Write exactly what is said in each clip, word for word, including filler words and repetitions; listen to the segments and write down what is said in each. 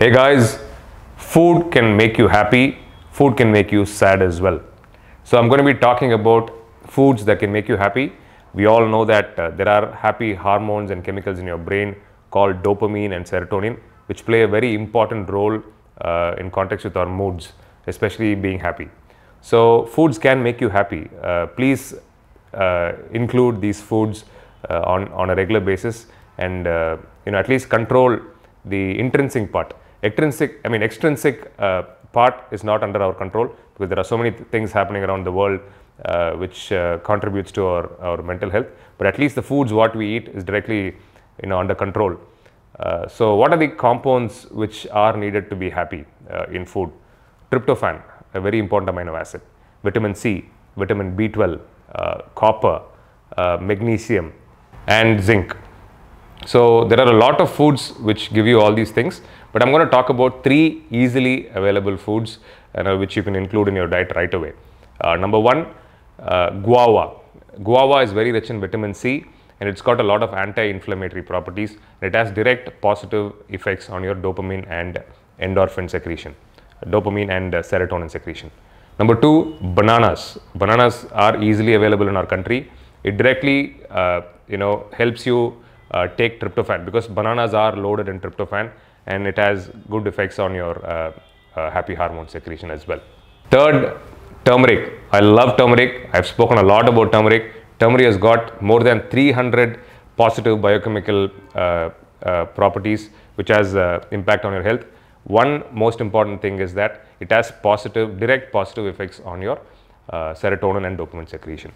Hey guys, food can make you happy, food can make you sad as well. So I'm going to be talking about foods that can make you happy. We all know that uh, there are happy hormones and chemicals in your brain called dopamine and serotonin, which play a very important role uh, in context with our moods, especially being happy. So foods can make you happy. Uh, please uh, include these foods uh, on, on a regular basis and uh, you know, at least control the intrinsic part. Extrinsic, I mean extrinsic uh, part is not under our control because there are so many th things happening around the world uh, which uh, contributes to our, our mental health. But at least the foods what we eat is directly you know, under control. Uh, so what are the compounds which are needed to be happy uh, in food? Tryptophan, a very important amino acid, vitamin C, vitamin B twelve, uh, copper, uh, magnesium and zinc. So there are a lot of foods which give you all these things, but I'm going to talk about three easily available foods uh, which you can include in your diet right away. Uh, number one, uh, guava. Guava is very rich in vitamin C and it's got a lot of anti-inflammatory properties. It has direct positive effects on your dopamine and endorphin secretion. Dopamine and uh, serotonin secretion. Number two, bananas. Bananas are easily available in our country. It directly, uh, you know, helps you uh, take tryptophan because bananas are loaded in tryptophan and it has good effects on your uh, uh, happy hormone secretion as well. Third, turmeric. I love turmeric. I've spoken a lot about turmeric. Turmeric has got more than three hundred positive biochemical uh, uh, properties which has uh, impact on your health. One most important thing is that it has positive, direct positive effects on your uh, serotonin and dopamine secretion.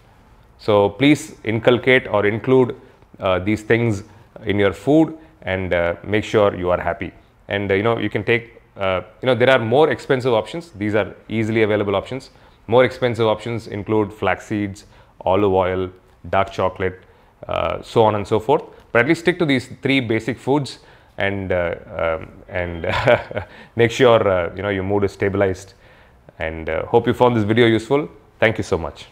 So please inculcate or include uh, these things in your food and uh, make sure you are happy. And uh, you know, you can take, uh, you know, there are more expensive options. These are easily available options. More expensive options include flax seeds, olive oil, dark chocolate, uh, so on and so forth. But at least stick to these three basic foods and uh, um, and make sure uh, you know your mood is stabilized, and uh, hope you found this video useful. Thank you so much.